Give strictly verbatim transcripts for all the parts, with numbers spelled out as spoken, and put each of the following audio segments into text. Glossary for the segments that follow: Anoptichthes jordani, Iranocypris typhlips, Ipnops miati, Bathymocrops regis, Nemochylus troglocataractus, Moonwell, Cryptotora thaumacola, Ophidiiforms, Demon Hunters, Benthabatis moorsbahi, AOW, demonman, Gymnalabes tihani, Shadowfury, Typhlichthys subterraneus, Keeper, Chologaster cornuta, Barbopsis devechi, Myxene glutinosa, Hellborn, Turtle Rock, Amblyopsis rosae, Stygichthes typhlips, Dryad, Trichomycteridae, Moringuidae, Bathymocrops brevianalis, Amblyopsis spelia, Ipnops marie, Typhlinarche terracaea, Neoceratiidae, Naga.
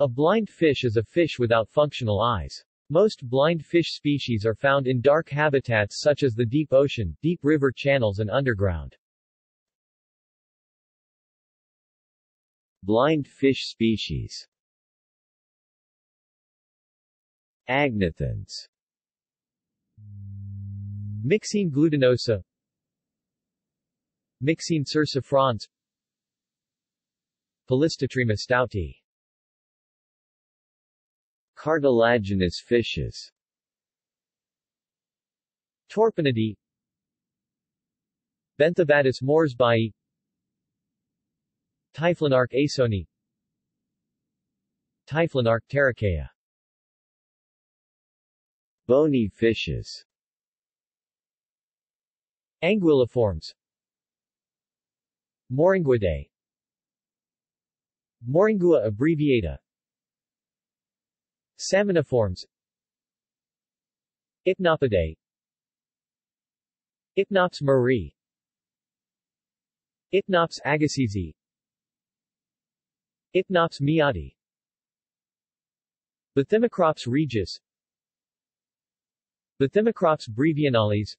A blind fish is a fish without functional eyes. Most blind fish species are found in dark habitats such as the deep ocean, deep river channels and underground. Blind fish species. Agnathans. Myxene glutinosa, Myxene sersifrons, Polystatremis stouti. Cartilaginous fishes. Torpinidae, Benthabatis moorsbahi, Typhlinarche soni, Typhlinarche terracaea. Bony fishes. Anguilliforms, Moringuidae, Moringua abbreviata, Salmoniforms, Ipnopidae, Ipnops marie, Ipnops agassizi, Ipnops miati, Bathymocrops regis, Bathymocrops brevianalis,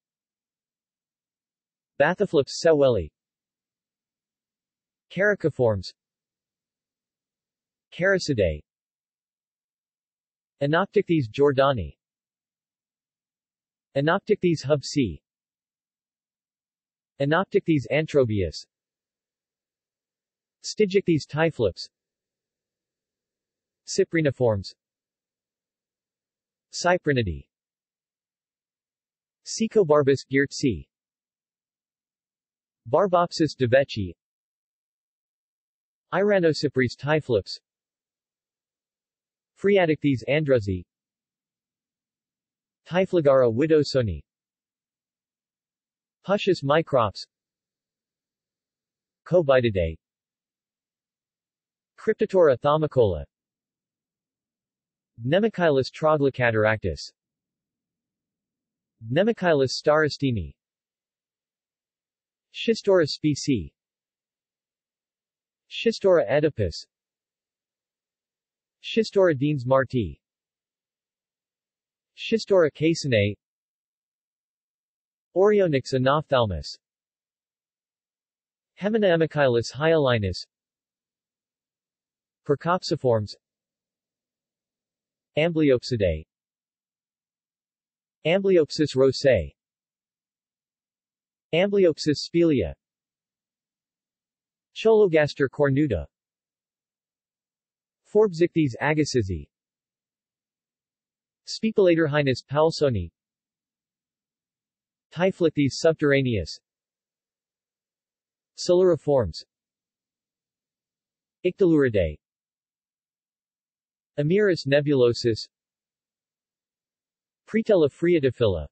Bathyphleps saeweli, Caraciforms, Caracidae, Anoptichthes jordani, Anoptichthes hubsi, Anoptichthes antrobius, Stygichthes typhlips, Cypriniforms, Cyprinidae, Caecobarbus geertsii, Barbopsis devechi, Iranocypris typhlips, Phriaticthes andruzzi, Typhlegara widowsoni, Huschus microps, Cobididae, Cryptotora thaumacola, Nemochylus troglocataractus, Nemochylus starostini, Schistura specie, Schistura oedipus, Schistura deansmarti, Schistura kaysonei, Oreonyx anophthalmus, Heminoemochylus hyalinus, Percopsiforms, Amblyopsidae, Amblyopsis rosae, Amblyopsis spelia, Chologaster cornuta, Phorbzichthes agassizi, Spipilatorhinus powelsoni, Typhlichthys subterraneus, Siluriforms, Ictyluridae, Emirus nebulosus, Pretella phriatophila,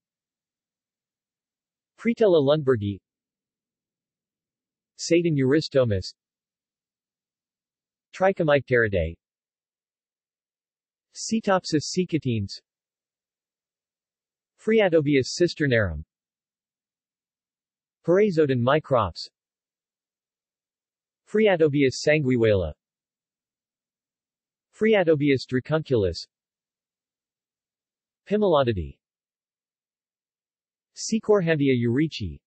Pretella lundbergi, Satan eurystomus, Trichomycteridae, Cetopsis cecatines, Phriatobius cisternarum, Perazodon microps, Phriatobius sanguivala, Phriatobius dracunculus, Pimelodidae, Caecorhamdia eurychae,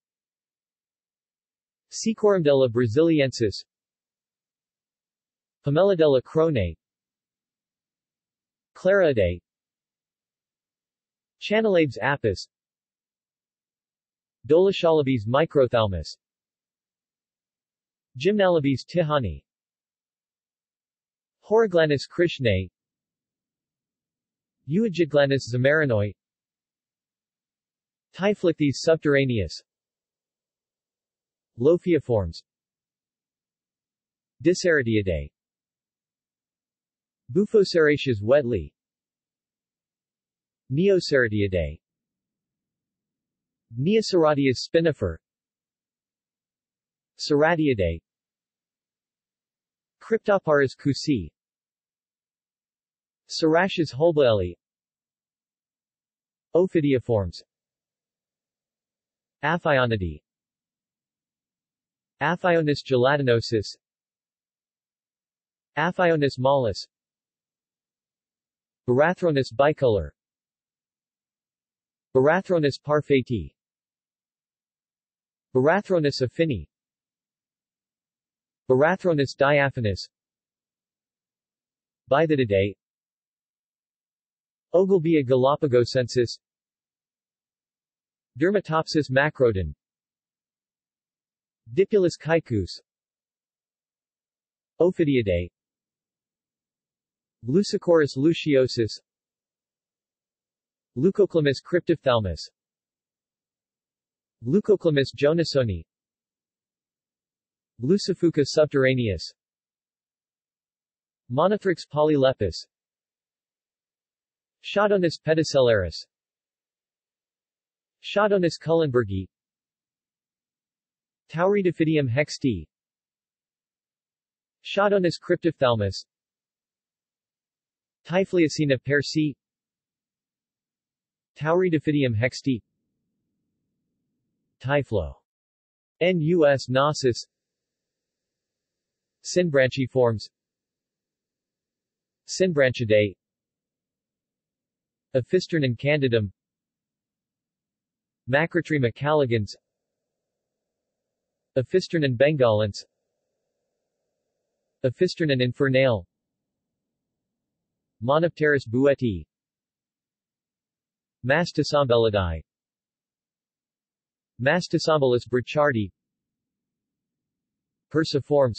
Caecorhamdella brasiliensis, Pomelodella cronae, Claridae, Chanelabes apis, Dolicholabes microthalmus, Gymnalabes tihani, Horaglanus krishnae, Euogyglanus zamarinoi, Typhlichthys subterraneus, Lopheiforms, Diceratiidae, Buphoceraceous wetley, Neoceratiidae, Neoceratius spinifer, Ceratiidae, Cryptoparus cusi, Ceraceous holbaeli, Ophidiiforms, Aphionidae, Aphionius gelatinosus, Aphionius mollus, Barathronus bicolor, Barathronus parfati, Barathronus affini, Barathronus diaphanus, Bithetidae, Ogilvia galapagosensis, Dermatopsis macrodon, Dipulus caicus, Ophidiidae, Leucochorus luciosus, Leucoclymus cryptophthalamus, Leucoclymus jonasoni, Leucofuca subterraneus, Monothrix polylepis, Chaudonus pedicellarius, Chaudonus cullenbergi, Tauridophytium hextii, Chaudonus cryptophthalamus, Typhliocina persei, Tauridophytium hextii, Typhlo nus gnosis, Synbranchiforms, Synbranchidae, Ephisternum candidum, Macrotrema calligans, Ephisternum bengalens, Ephisternum infernale, Monopterus buetti, Mastosombelidae, Mastosombelus brachardi, Perciformes,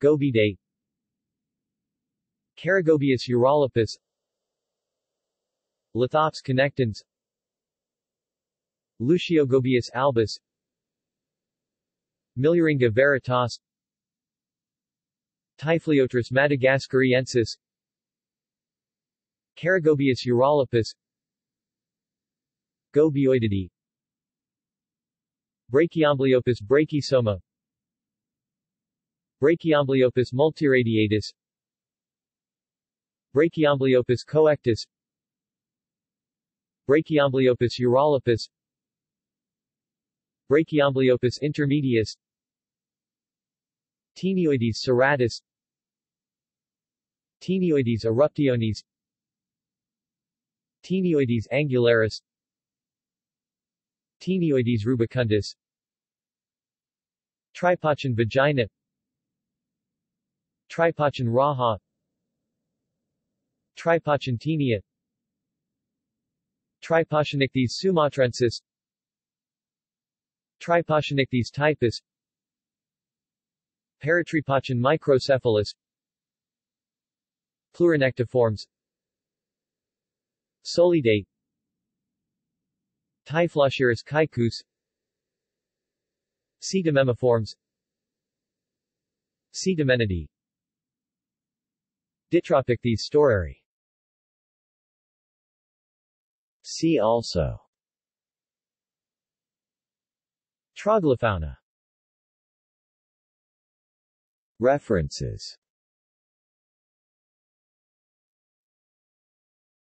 Gobidae, Caragobius urolopus, Lithops connectans, Luciogobius albus, Millaringa veritas, Typhliotris madagascariensis, Caragobius urolopus, Gobioididae, Brachyombliopus brachysoma, Brachyombliopus multiradiatus, Brachyombliopus coectus, Brachyombliopus urolopus, Brachyombliopus intermedius, Taenoides serratus, Taenoides eruptiones, Taenoides angularis, Taenoides rubicundus, Tripachin vagina, Tripachin raha, Tripachin tinea, Tripacinichthys sumatrensis, Tripacinichthys typhus, Paratripachin microcephalus, Pleuronectiforms, Solidae, Typhloceras caicus, Cetomemiforms, Cetomenidae, Ditropichthes storari. See also: Troglofauna. References.